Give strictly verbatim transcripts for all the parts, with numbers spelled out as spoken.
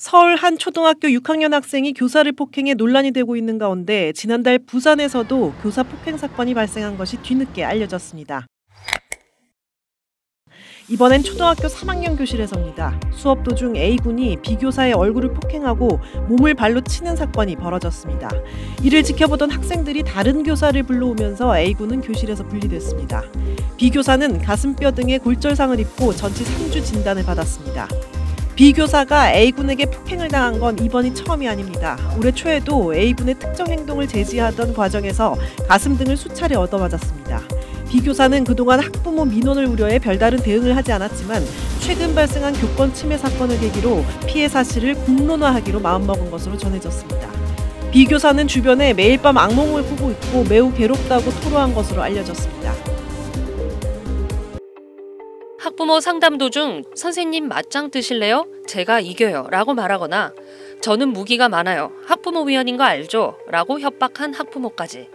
서울 한 초등학교 육 학년 학생이 교사를 폭행해 논란이 되고 있는 가운데 지난달 부산에서도 교사 폭행 사건이 발생한 것이 뒤늦게 알려졌습니다. 이번엔 초등학교 삼 학년 교실에서입니다. 수업 도중 A군이 B교사의 얼굴을 폭행하고 몸을 발로 치는 사건이 벌어졌습니다. 이를 지켜보던 학생들이 다른 교사를 불러오면서 A군은 교실에서 분리됐습니다. B교사는 가슴뼈 등에 골절상을 입고 전치 삼 주 진단을 받았습니다. B교사가 A군에게 폭행을 당한 건 이번이 처음이 아닙니다. 올해 초에도 A군의 특정 행동을 제지하던 과정에서 가슴 등을 수차례 얻어맞았습니다. B교사는 그동안 학부모 민원을 우려해 별다른 대응을 하지 않았지만 최근 발생한 교권 침해 사건을 계기로 피해 사실을 공론화하기로 마음먹은 것으로 전해졌습니다. B교사는 주변에 매일 밤 악몽을 꾸고 있고 매우 괴롭다고 토로한 것으로 알려졌습니다. 학부모 상담 도중 선생님 맞짱 뜨실래요? 제가 이겨요 라고 말하거나 저는 무기가 많아요. 학부모 위원인 거 알죠? 라고 협박한 학부모까지.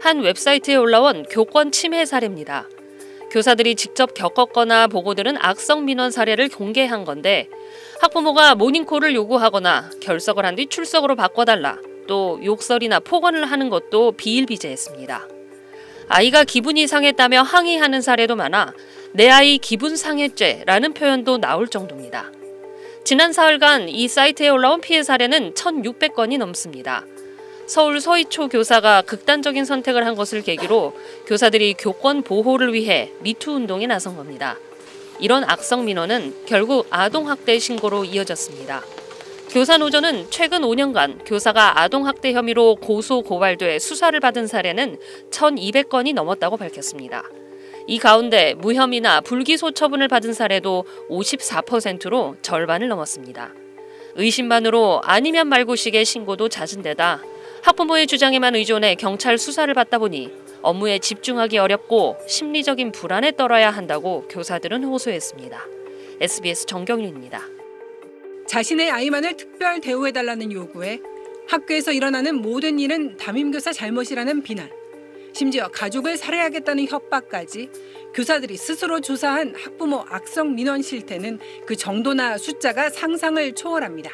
한 웹사이트에 올라온 교권 침해 사례입니다. 교사들이 직접 겪었거나 보고 들은 악성 민원 사례를 공개한 건데 학부모가 모닝콜을 요구하거나 결석을 한 뒤 출석으로 바꿔달라 또 욕설이나 폭언을 하는 것도 비일비재했습니다. 아이가 기분이 상했다며 항의하는 사례도 많아 내 아이 기분 상해죄라는 표현도 나올 정도입니다. 지난 사흘간 이 사이트에 올라온 피해 사례는 천육백 건이 넘습니다. 서울 서이초 교사가 극단적인 선택을 한 것을 계기로 교사들이 교권 보호를 위해 미투 운동에 나선 겁니다. 이런 악성 민원은 결국 아동학대 신고로 이어졌습니다. 교사노조는 최근 오 년간 교사가 아동학대 혐의로 고소 고발돼 수사를 받은 사례는 천이백 건이 넘었다고 밝혔습니다. 이 가운데 무혐의나 불기소 처분을 받은 사례도 오십사 퍼센트로 절반을 넘었습니다. 의심만으로 아니면 말고식의 신고도 잦은 데다 학부모의 주장에만 의존해 경찰 수사를 받다 보니 업무에 집중하기 어렵고 심리적인 불안에 떨어야 한다고 교사들은 호소했습니다. 에스비에스 정경윤입니다. 자신의 아이만을 특별 대우해달라는 요구에 학교에서 일어나는 모든 일은 담임교사 잘못이라는 비난, 심지어 가족을 살해하겠다는 협박까지 교사들이 스스로 조사한 학부모 악성 민원 실태는 그 정도나 숫자가 상상을 초월합니다.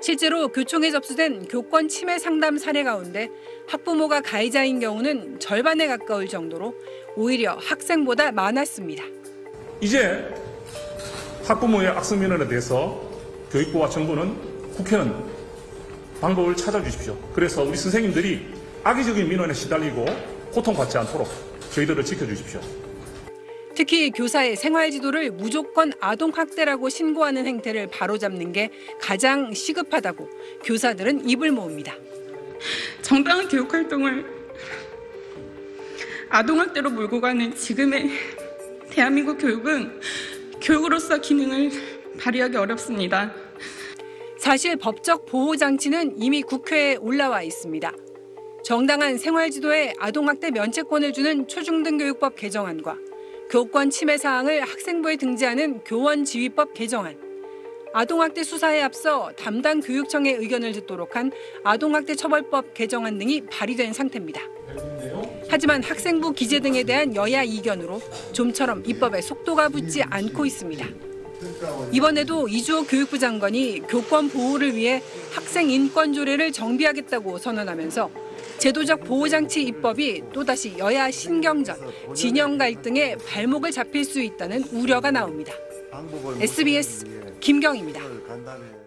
실제로 교총에 접수된 교권 침해 상담 사례 가운데 학부모가 가해자인 경우는 절반에 가까울 정도로 오히려 학생보다 많았습니다. 이제 학부모의 악성 민원에 대해서 교육부와 정부는, 국회는 방법을 찾아주십시오. 그래서 우리 선생님들이 악의적인 민원에 시달리고 고통받지 않도록 저희들을 지켜주십시오. 특히 교사의 생활지도를 무조건 아동학대라고 신고하는 행태를 바로잡는 게 가장 시급하다고 교사들은 입을 모읍니다. 정당한 교육활동을 아동학대로 몰고 가는 지금의 대한민국 교육은 교육으로서 기능을 발휘하기 어렵습니다. 사실 법적 보호장치는 이미 국회에 올라와 있습니다. 정당한 생활지도에 아동학대 면책권을 주는 초중등교육법 개정안과 교권 침해 사항을 학생부에 등재하는 교원지휘법 개정안, 아동학대 수사에 앞서 담당 교육청의 의견을 듣도록 한 아동학대 처벌법 개정안 등이 발의된 상태입니다. 하지만 학생부 기재 등에 대한 여야 이견으로 좀처럼 입법에 속도가 붙지 않고 있습니다. 이번에도 이주호 교육부 장관이 교권 보호를 위해 학생 인권 조례를 정비하겠다고 선언하면서 제도적 보호장치 입법이 또다시 여야 신경전, 진영 갈등에 발목을 잡힐 수 있다는 우려가 나옵니다. 에스비에스 김경희입니다.